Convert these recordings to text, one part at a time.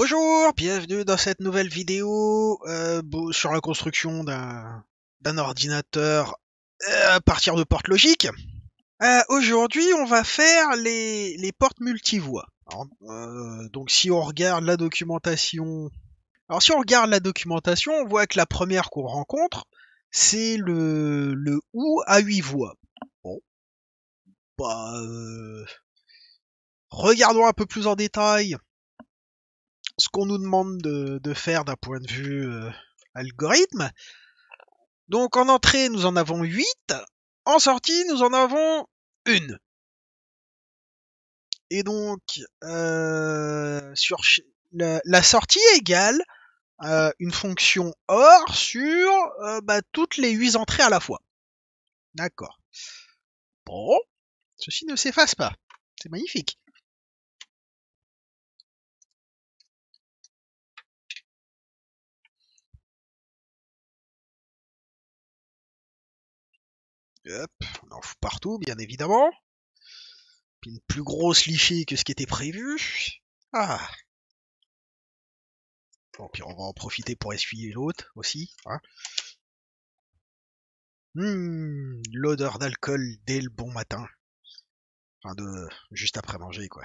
Bonjour, bienvenue dans cette nouvelle vidéo sur la construction d'un ordinateur à partir de portes logiques. Aujourd'hui, on va faire les portes multivoies. Donc si on regarde la documentation... Alors si on regarde la documentation, on voit que la première qu'on rencontre, c'est le OU à 8 voies. Bon, bah... Regardons un peu plus en détail ce qu'on nous demande de faire d'un point de vue algorithme. Donc en entrée, nous en avons 8. En sortie, nous en avons une. Et donc, sur la sortie égale une fonction OR sur toutes les 8 entrées à la fois. D'accord. Bon, ceci ne s'efface pas. C'est magnifique. Hop, on en fout partout, bien évidemment. Puis une plus grosse lichée que ce qui était prévu. Ah. Bon, puis on va en profiter pour essuyer l'autre aussi. Hein. L'odeur d'alcool dès le bon matin. Enfin, juste après manger, quoi.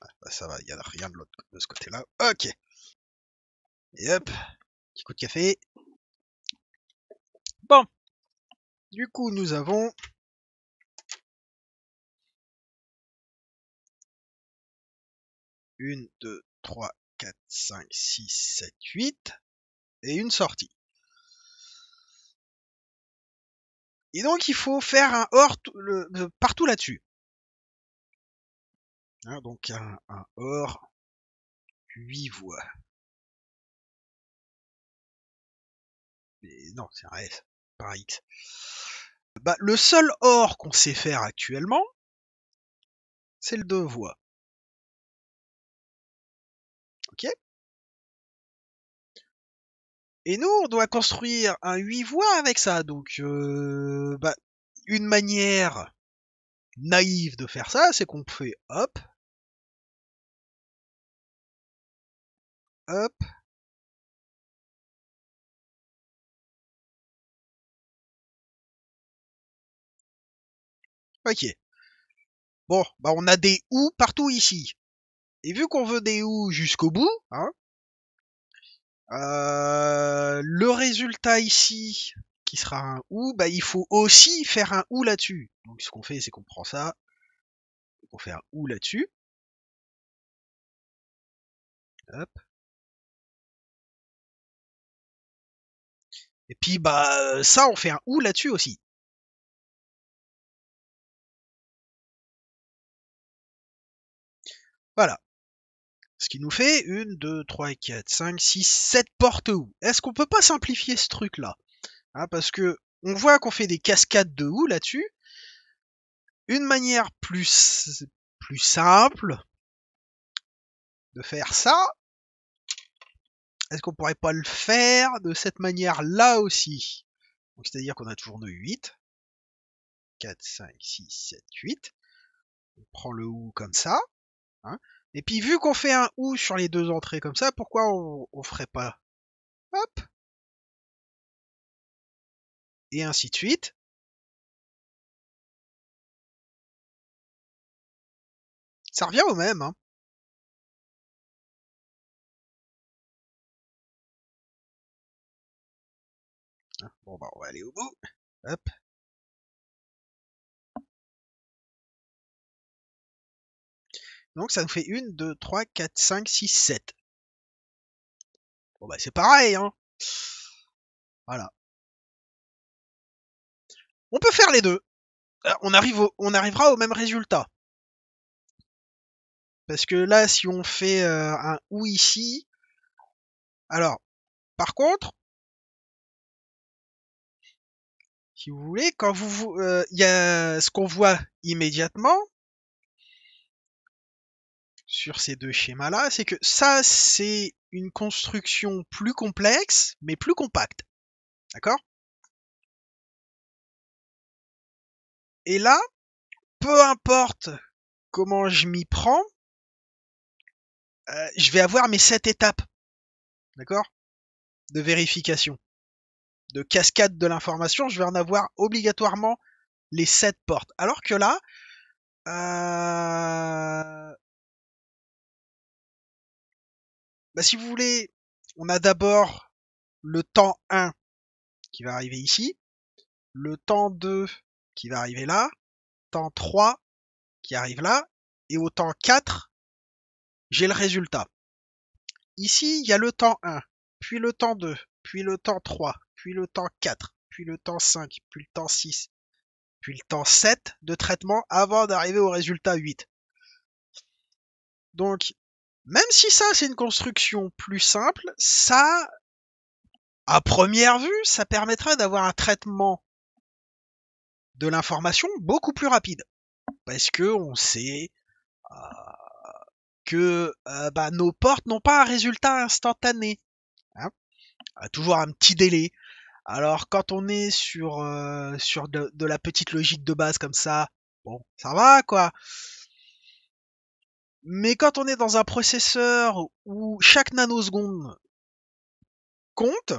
Ah, bah ça va, il n'y a rien de ce côté-là. Ok. Et hop, petit coup de café. Bon. Du coup, nous avons une, 2, 3, 4, 5, 6, 7, 8 et une sortie. Et donc, il faut faire un OR partout là-dessus. Hein, donc, un OR 8 voies. Mais non, c'est un S, pas un X. Bah, le seul OR qu'on sait faire actuellement, c'est le 2 voies. Ok. Et nous, on doit construire un 8 voies avec ça. Donc, une manière naïve de faire ça, c'est qu'on fait hop, hop, ok. Bon, bah on a des OU partout ici. Et vu qu'on veut des OU jusqu'au bout, hein, le résultat ici, qui sera un OU, bah il faut aussi faire un OU là-dessus. Donc ce qu'on fait, c'est qu'on prend ça, on fait un OU là-dessus. Hop. Et puis bah ça, on fait un OU là-dessus aussi. Voilà. Ce qui nous fait une, 2, 3, 4, 5, 6, 7 portes OU. Est-ce qu'on peut pas simplifier ce truc-là? Hein, parce que on voit qu'on fait des cascades de OU là-dessus. Une manière plus simple de faire ça. Est-ce qu'on pourrait pas le faire de cette manière-là aussi? Donc c'est-à-dire qu'on a toujours nos 8. 4, 5, 6, 7, 8. On prend le OU comme ça. Hein, et puis vu qu'on fait un OU sur les deux entrées comme ça, pourquoi on ferait pas hop et ainsi de suite. Ça revient au même, hein. Bon bah on va aller au bout. Hop. Donc ça nous fait 1, 2, 3, 4, 5, 6, 7. Bon bah c'est pareil, hein. Voilà. On peut faire les deux. On arrivera au même résultat. Parce que là, si on fait un OU ici... Alors, par contre... Si vous voulez, quand vous... y a ce qu'on voit immédiatement... sur ces deux schémas-là, c'est que ça, c'est une construction plus complexe, mais plus compacte. D'accord? Et là, peu importe comment je m'y prends, je vais avoir mes 7 étapes, d'accord, de vérification, de cascade de l'information. Je vais en avoir obligatoirement les 7 portes. Alors que là, bah, si vous voulez, on a d'abord le temps 1 qui va arriver ici, le temps 2 qui va arriver là, temps 3 qui arrive là, et au temps 4, j'ai le résultat. Ici, il y a le temps 1, puis le temps 2, puis le temps 3, puis le temps 4, puis le temps 5, puis le temps 6, puis le temps 7 de traitement avant d'arriver au résultat 8. Donc, même si ça, c'est une construction plus simple, ça, à première vue, ça permettra d'avoir un traitement de l'information beaucoup plus rapide. Parce que on sait que bah, nos portes n'ont pas un résultat instantané. Hein, toujours un petit délai. Alors quand on est sur, sur de la petite logique de base comme ça, bon, ça va quoi. Mais quand on est dans un processeur où chaque nanoseconde compte,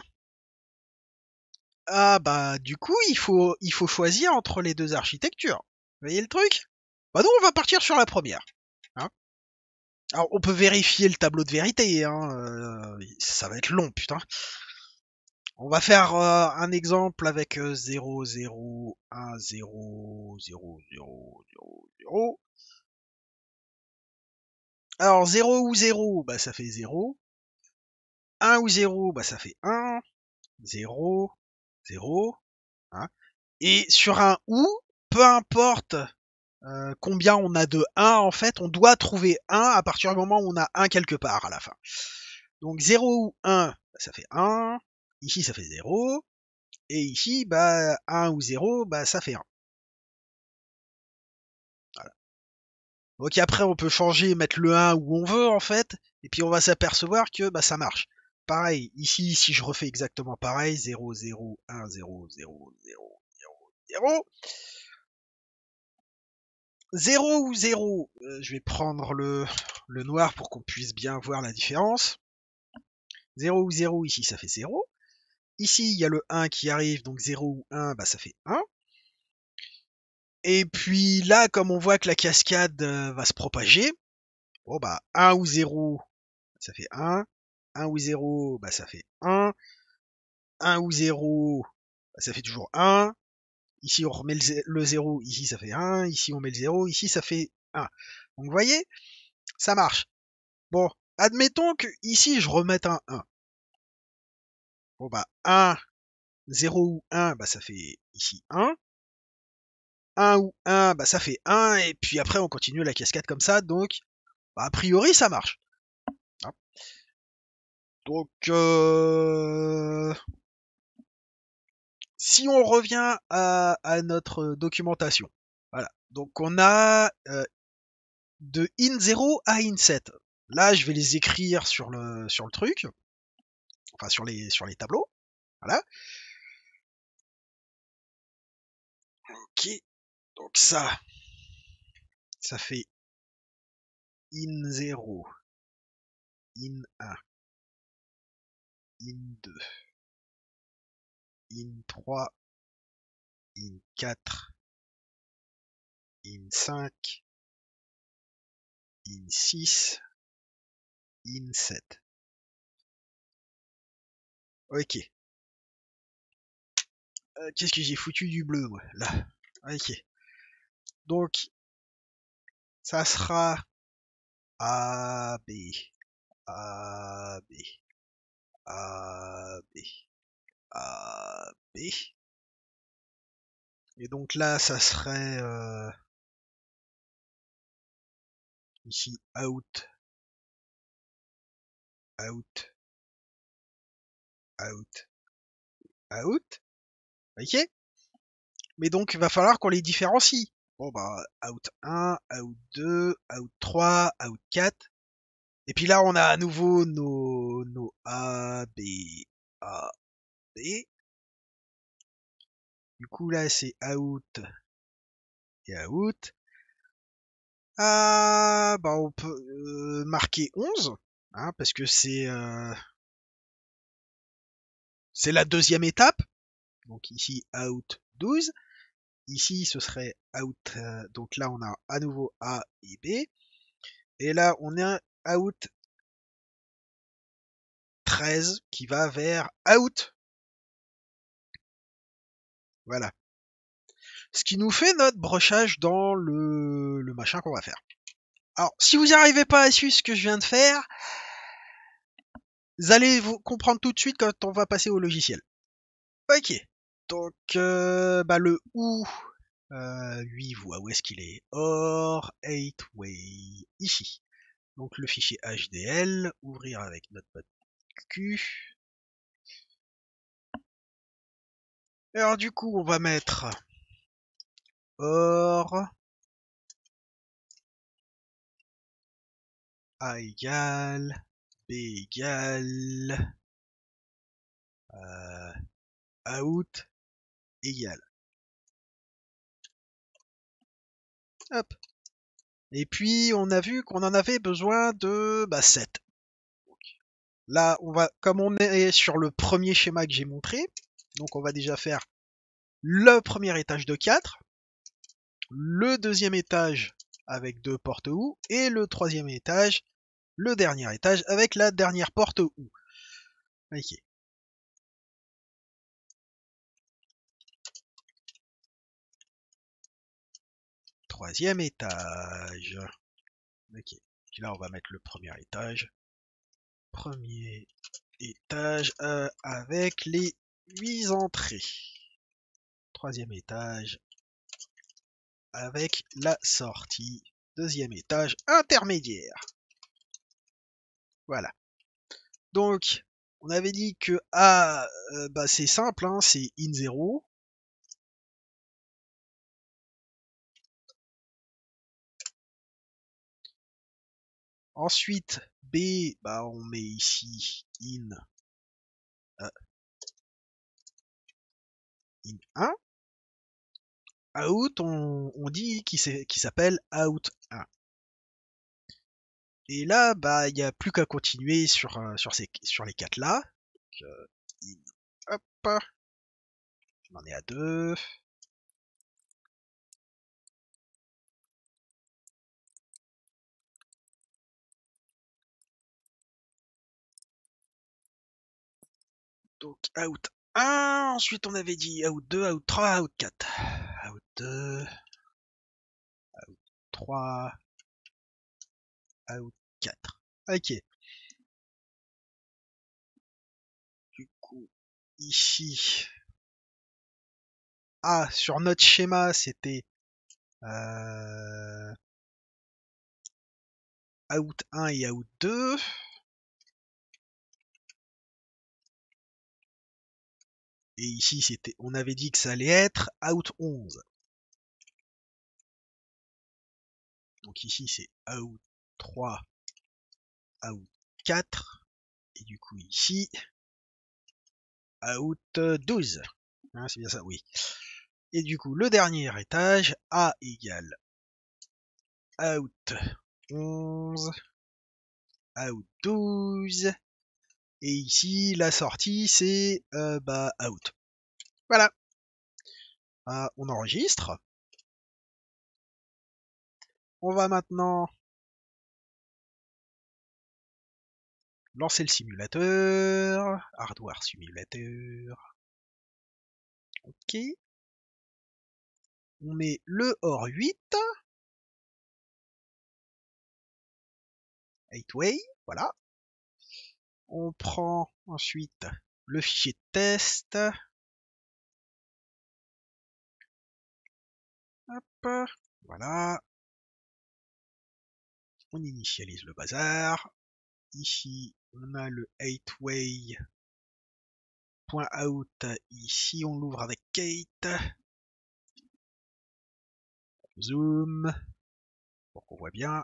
ah bah du coup il faut choisir entre les deux architectures. Vous voyez le truc? Bah nous on va partir sur la première. Hein. Alors on peut vérifier le tableau de vérité, hein, ça va être long putain. On va faire un exemple avec 0, 0, 1, 0, 0, 0, 0, 0. Alors 0 ou 0, bah ça fait 0. 1 ou 0, bah ça fait 1. 0, 0. Hein. Et sur un ou, peu importe combien on a de 1, en fait, on doit trouver 1 à partir du moment où on a 1 quelque part à la fin. Donc 0 ou 1, bah, ça fait 1. Ici, ça fait 0. Et ici, bah, 1 ou 0, bah, ça fait 1. Voilà. Donc après, on peut changer, mettre le 1 où on veut, en fait. Et puis, on va s'apercevoir que bah, ça marche. Pareil, ici, si je refais exactement pareil, 0, 0, 1, 0, 0, 0, 0, 0. 0 ou 0, je vais prendre le noir pour qu'on puisse bien voir la différence. 0 ou 0, ici ça fait 0. Ici il y a le 1 qui arrive, donc 0 ou 1, bah, ça fait 1. Et puis là, comme on voit que la cascade va se propager, bon, bah, 1 ou 0, ça fait 1. 1 ou 0, bah, ça fait 1. 1 ou 0, bah, ça fait toujours 1. Ici on remet le 0, ici ça fait 1, ici on met le 0, ici ça fait 1. Donc vous voyez, ça marche. Bon, admettons que ici je remette un 1. Bon bah 1, 0 ou 1, bah ça fait ici 1. 1 ou 1, bah ça fait 1, et puis après on continue la cascade comme ça, donc bah, a priori ça marche. Donc si on revient à notre documentation, voilà. Donc on a de in 0 à in 7. Là, je vais les écrire sur le truc, enfin sur les tableaux. Voilà. Ok. Donc ça fait in 0, in 1, in 2. In 3, in 4, in 5, in 6, in 7. Ok. Qu'est-ce que j'ai foutu du bleu, moi, là. Ok. Donc, ça sera A, B, A, B, A, B. A, B. Et donc là, ça serait ici out, out, out, out. Ok. Mais donc, il va falloir qu'on les différencie. Bon, bah, out 1, out 2, out 3, out 4. Et puis là, on a à nouveau nos A, B, A. Et du coup là c'est out et out. On peut marquer 11, hein, parce que c'est la deuxième étape. Donc ici out 12, ici ce serait out, donc là on a à nouveau A et B, et là on a un out 13 qui va vers out. Voilà. Ce qui nous fait notre brochage dans le machin qu'on va faire. Alors, si vous n'y arrivez pas à suivre ce que je viens de faire, vous allez vous comprendre tout de suite quand on va passer au logiciel. Ok. Donc, le OU, 8 voies, où est-ce qu'il est? OR, 8-way, ici. Donc, le fichier HDL, ouvrir avec notre mode Q. Alors, du coup, on va mettre... OR A égale B égale out égale. Hop. Et puis on a vu qu'on en avait besoin de 7. Là on va, comme on est sur le premier schéma que j'ai montré, donc on va déjà faire le premier étage de 4. Le deuxième étage avec 2 portes OU, et le troisième étage, le dernier étage avec la dernière porte OU. Ok. Troisième étage. Ok. Et là, on va mettre le premier étage. Premier étage avec les 8 entrées. Troisième étage. Avec la sortie, deuxième étage intermédiaire. Voilà. Donc, on avait dit que A, c'est simple, hein, c'est in 0. Ensuite, B, on met ici in 1. Out, on dit qu'il s'appelle out 1. Et là, il n'y a plus qu'à continuer sur les 4 là. Donc, hop, on en est à 2. Donc, out 1. Ensuite, on avait dit out 2, out 3, out 4. Out 2, out 3, out 4. Ok. Du coup, ici, sur notre schéma, c'était out 1 et out 2. Et ici, on avait dit que ça allait être out 11. Donc ici, c'est out 3, out 4. Et du coup, ici, out 12. Hein, c'est bien ça, oui. Et du coup, le dernier étage, A égale out 11, out 12. Et ici, la sortie, c'est out. Voilà. On enregistre. On va maintenant lancer le simulateur. Hardware simulateur. OK. On met le OR 8. 8-way, voilà. On prend ensuite le fichier test. Hop, voilà. On initialise le bazar. Ici, on a le 8-way.out. Ici, on l'ouvre avec Kate. Zoom. Pour qu'on voit bien.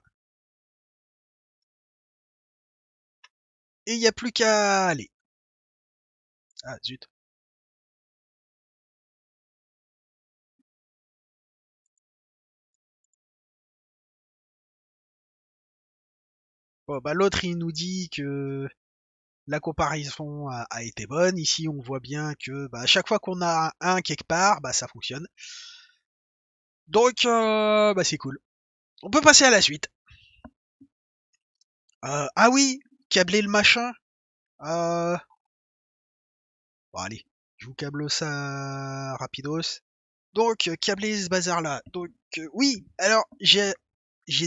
Et il n'y a plus qu'à aller. Ah, zut. Bon, bah, l'autre, il nous dit que la comparaison a été bonne. Ici, on voit bien que bah, à chaque fois qu'on a un quelque part, bah, ça fonctionne. Donc, bah, c'est cool. On peut passer à la suite. Ah oui, câbler le machin. Bon, allez, je vous câble ça rapidos. Donc, câbler ce bazar-là. Donc, oui, alors, j'ai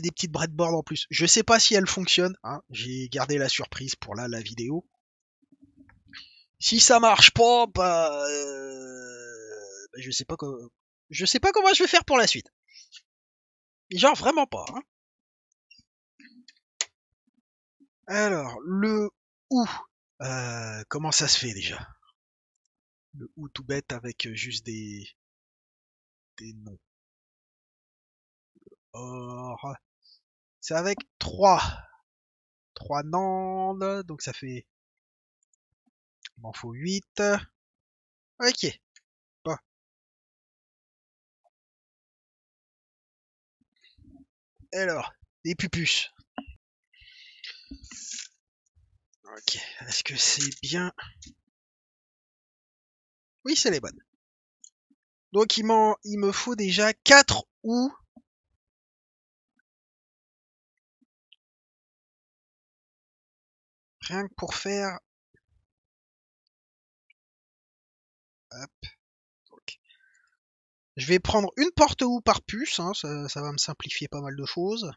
des petites breadboards en plus. Je sais pas si elles fonctionnent. Hein. J'ai gardé la surprise pour là, la vidéo. Si ça marche pas, bah, bah je sais pas comment je vais faire pour la suite. Genre vraiment pas. Hein. Alors, le ou. Comment ça se fait déjà? Le ou tout bête avec juste des noms. Or, c'est avec 3 nandes, donc ça fait, il m'en faut 8. Ok, bon. Alors, des pupus. Ok, est-ce que c'est bien? Oui, c'est les bonnes. Donc il me faut déjà 4 ou. Rien que pour faire. Hop. Donc. Je vais prendre une porte ou par puce, hein, ça va me simplifier pas mal de choses.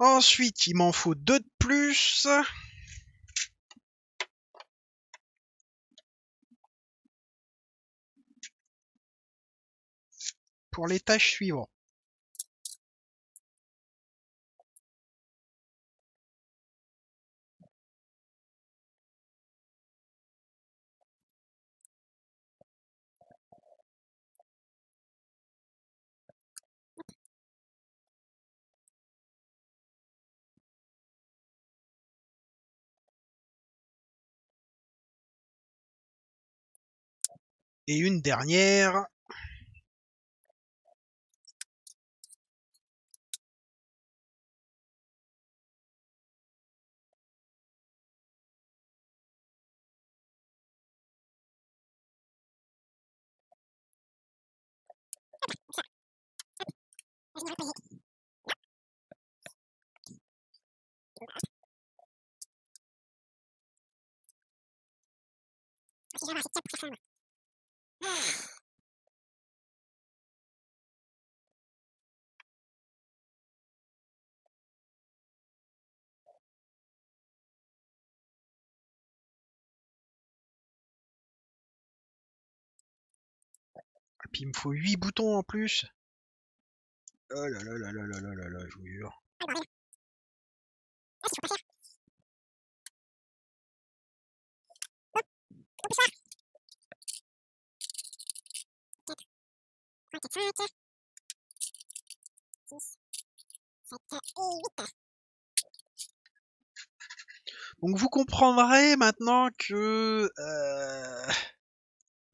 Ensuite, il m'en faut 2 de plus. Pour les tâches suivantes. Et une dernière. Et puis il me faut 8 boutons en plus. Oh là là là là là là là là, je vous jure. Donc vous comprendrez maintenant que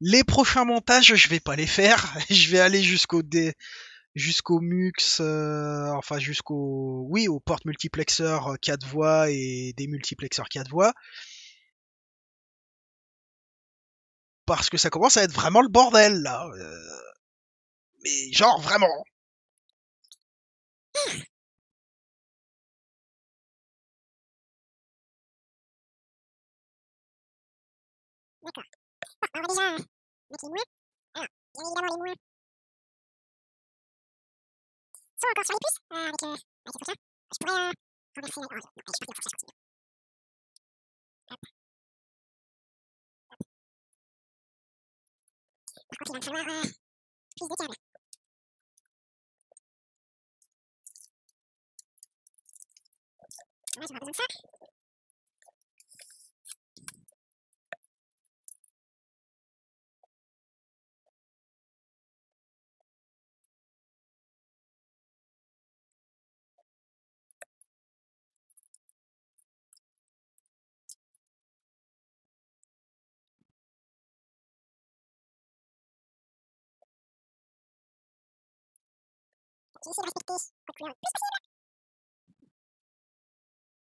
les prochains montages, je vais pas les faire. Je vais aller jusqu'au mux, enfin jusqu'au, oui, au porte multiplexeur 4 voix et des multiplexeurs 4 voix. Parce que ça commence à être vraiment le bordel là. Mais genre vraiment. D'accord. les moulins. Alors, bien évidemment, les moulins sont encore sur les puces, avec les coquins. Je pourrais renverser... Oh, non, allez, je pars de la fourchette, je continue. Hop. Hop. Par contre, il va me falloir plus de câbles. Ouais, j'aurai besoin de ça. J'ai essayé de respecter aux couleurs le plus possible. Enfin,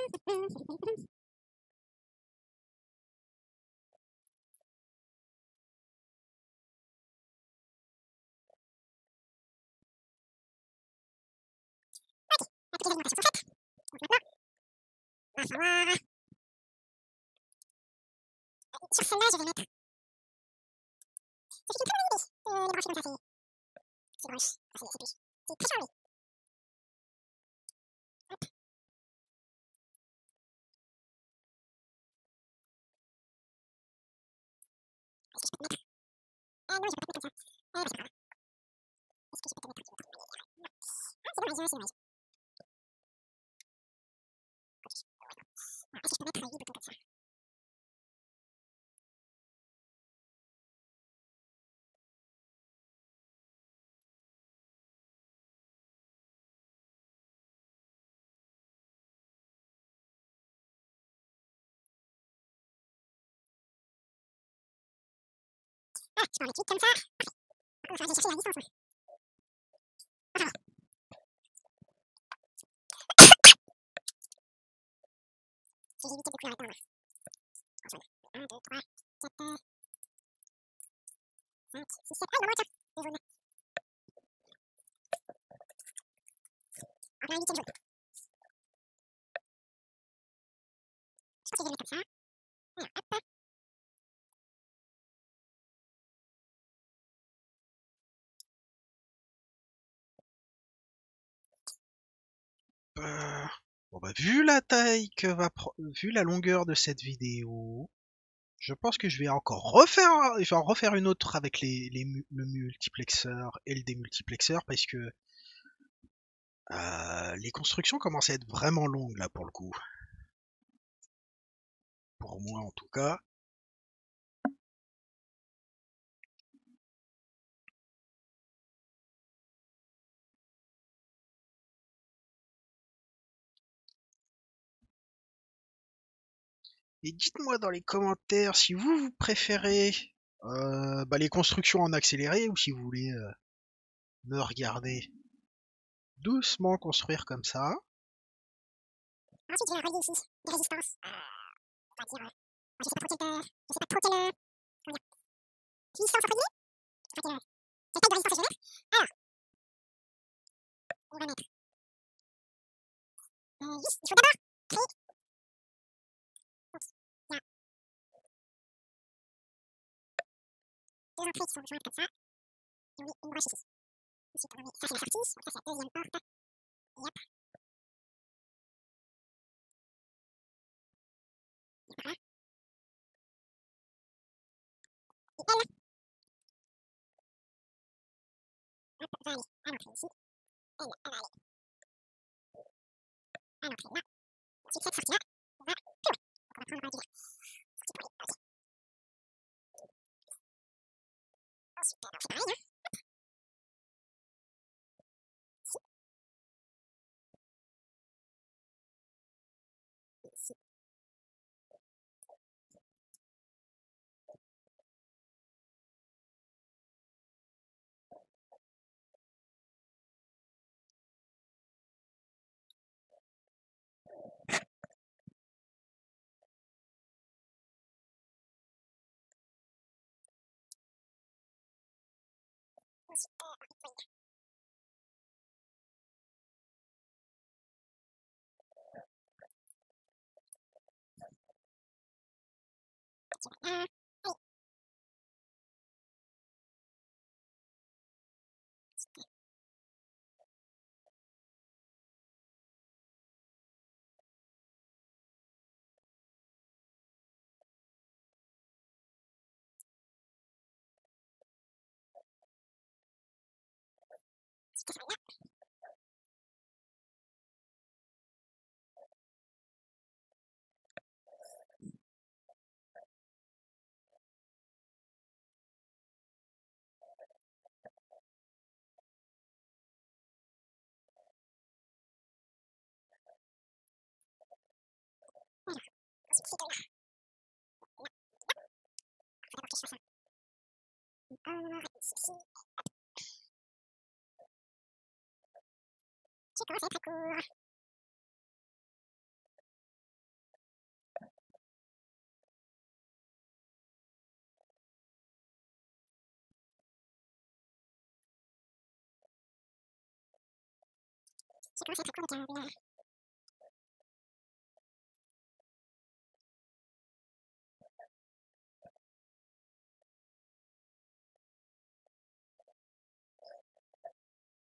Ok, la petite alimentation sont faites. Donc maintenant, il va falloir... sur celle-là, je vais mettre... C'est une très bonne idée de les brancher comme ça, c'est branche, c'est très charmé. Est-ce que je peux te mettre? Ah non, je peux pas te mettre comme ça. Eh ben, c'est pas grave. Est-ce que je peux te mettre? Je vais te mettre. Non, c'est dommage. Est-ce que je peux mettre les boutons comme ça? Ah, je peux en mettre 8 comme ça. Parfait. Par contre, il va chercher la distance. Hein. Enfin, j'ai évité de courir là-dedans. Enchaîne. 1, 2, 3, 4, 5, 6, 7. Ah, il m'en manque un. Le jaune. En plein 8e jaune. Je pense que je vais le mettre comme ça. Alors, hop. Bon bah vu la taille que va vu la longueur de cette vidéo, je pense que je vais encore refaire, je vais en refaire une autre avec le multiplexeur et le démultiplexeur parce que les constructions commencent à être vraiment longues là pour le coup. Pour moi en tout cas. Et dites-moi dans les commentaires si vous préférez les constructions en accéléré ou si vous voulez me regarder doucement construire comme ça. Ensuite, je vais relier ici des résistances. On va dire, je sais pas trop quelle résistance entre guillemets. Enfin, quelle taille de résistance je vais mettre. Alors, on va mettre. Il faut d'abord créer. Deux entrées qui sont jointes comme ça, et on met une branche ici. Ensuite on met ça c'est la sortie, donc ça c'est la deuxième porte, et hop. Et par là. Et elle. Hop, va aller à l'entrée ici. Elle, elle va aller à l'entrée là. Ensuite cette sortie là, on va plus loin. Donc on va prendre la partie là. Sortie pour aller, ok. Ensuite, on fait pareil, hein. Hop. Ici. Ici. 自己の選択を。 This What? This is I'm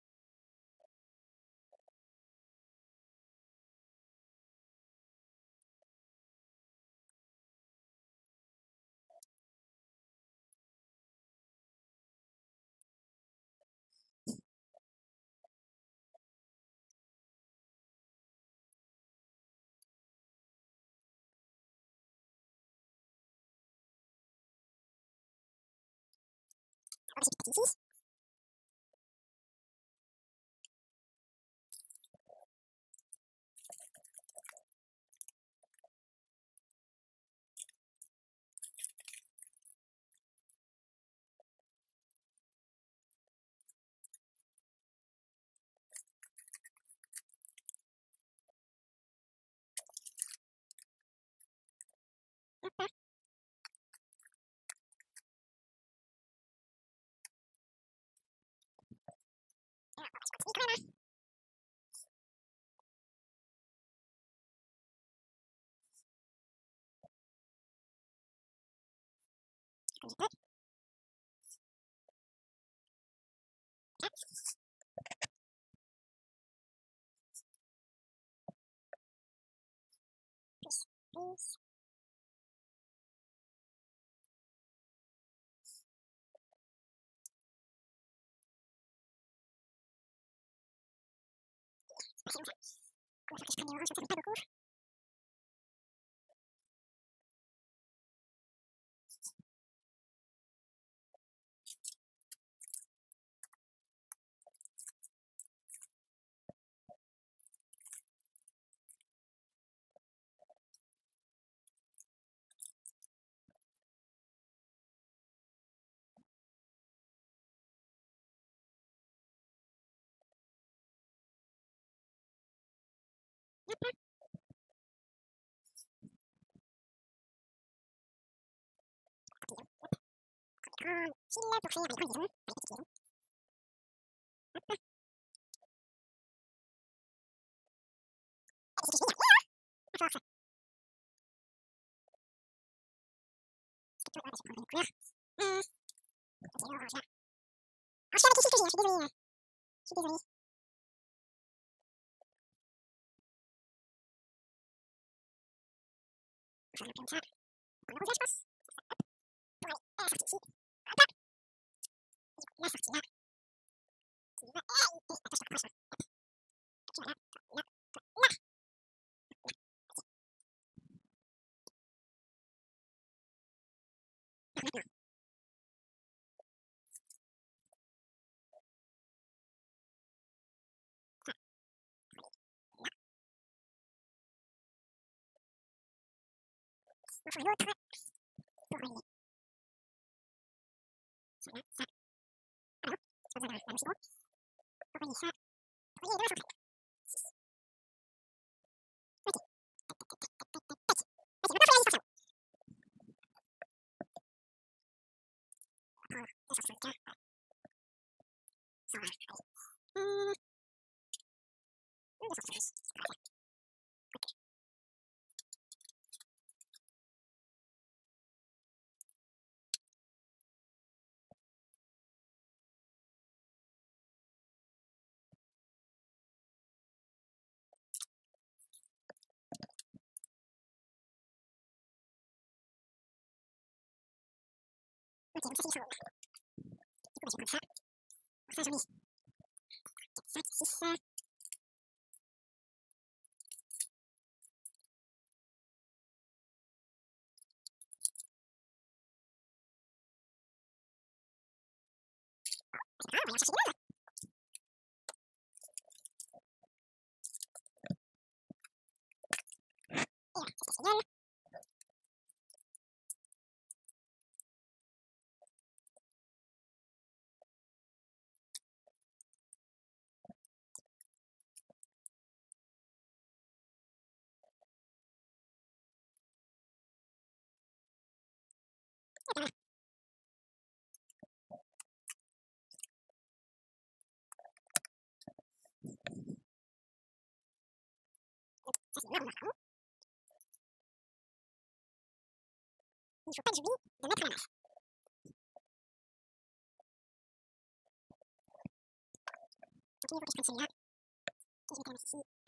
I'm going to for your time. Il ne faut pas que j'oublie de mettre la masse. Donc il faut que je prenne celui-là. Je mets la masse ici.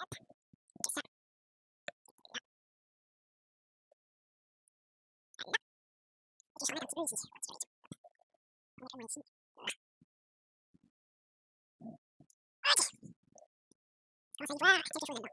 Hop. Et ça. Là. Et je remets un petit peu ici. On mettra moins ici. Voilà. Ok. On va y voir quelque chose dedans.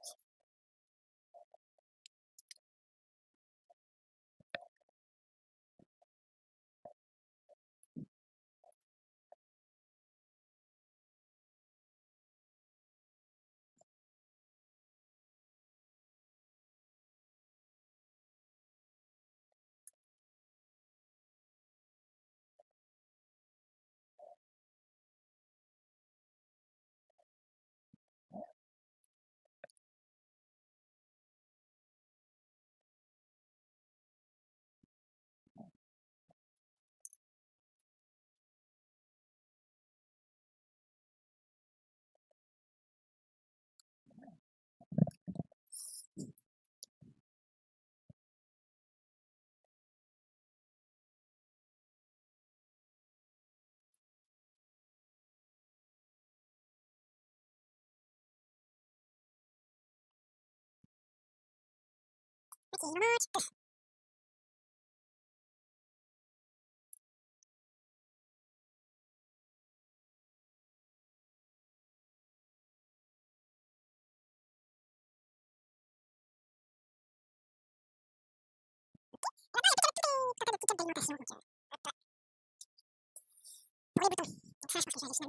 C'est une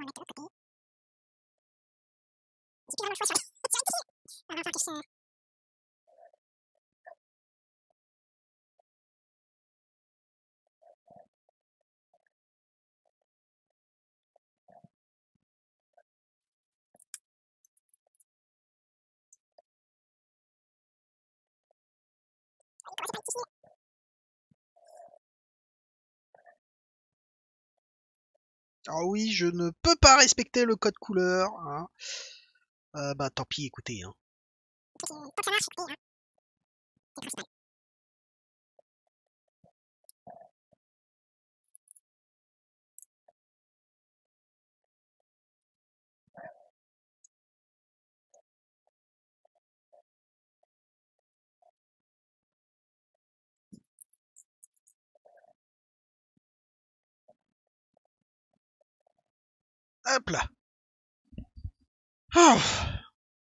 autre. Ah oui, je ne peux pas respecter le code couleur. Hein. Bah tant pis, écoutez. Hein. Hop là. Oh.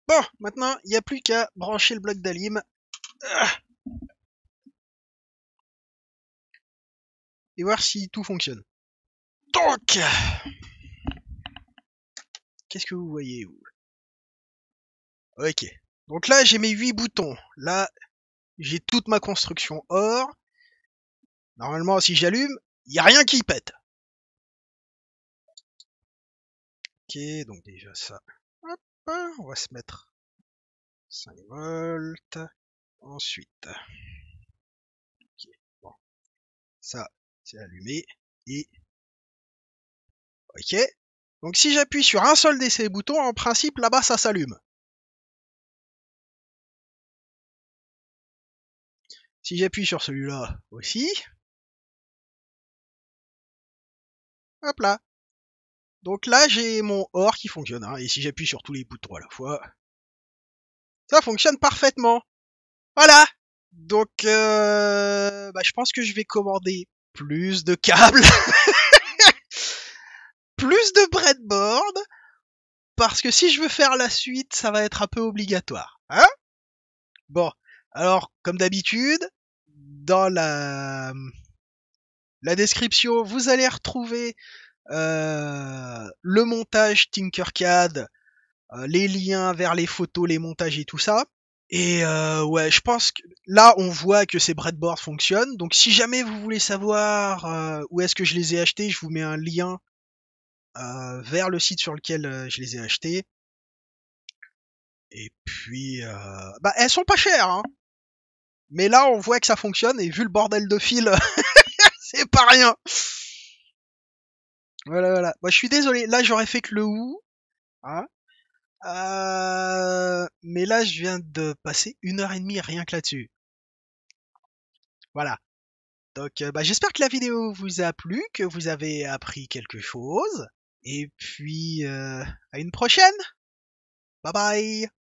Bon, maintenant, il n'y a plus qu'à brancher le bloc d'alim. Et voir si tout fonctionne. Donc, qu'est-ce que vous voyez vous? Ok. Donc là, j'ai mes 8 boutons. Là, j'ai toute ma construction. Or, normalement, si j'allume, il n'y a rien qui pète. Okay, donc déjà ça, hop, on va se mettre 5 volts, ensuite, okay, bon. Ça c'est allumé, et ok, Donc si j'appuie sur un seul de ces boutons, en principe là-bas ça s'allume. Si j'appuie sur celui-là aussi, hop là. Donc là j'ai mon OR qui fonctionne, hein, et si j'appuie sur tous les boutons à la fois, ça fonctionne parfaitement. Voilà. Donc je pense que je vais commander plus de câbles, plus de breadboard, parce que si je veux faire la suite, ça va être un peu obligatoire. Hein? Bon, alors comme d'habitude, dans la description, vous allez retrouver le montage TinkerCAD, les liens vers les photos, les montages et tout ça. Et ouais, je pense que là, on voit que ces breadboards fonctionnent. Donc si jamais vous voulez savoir où est-ce que je les ai achetés, je vous mets un lien vers le site sur lequel je les ai achetés. Et puis, elles sont pas chères, hein. Mais là, on voit que ça fonctionne, et vu le bordel de fil, c'est pas rien. Voilà. Moi, je suis désolé, là, j'aurais fait que le ou, hein. Mais là, je viens de passer 1h30 rien que là-dessus. Voilà. Donc, j'espère que la vidéo vous a plu, que vous avez appris quelque chose. Et puis, à une prochaine. Bye bye.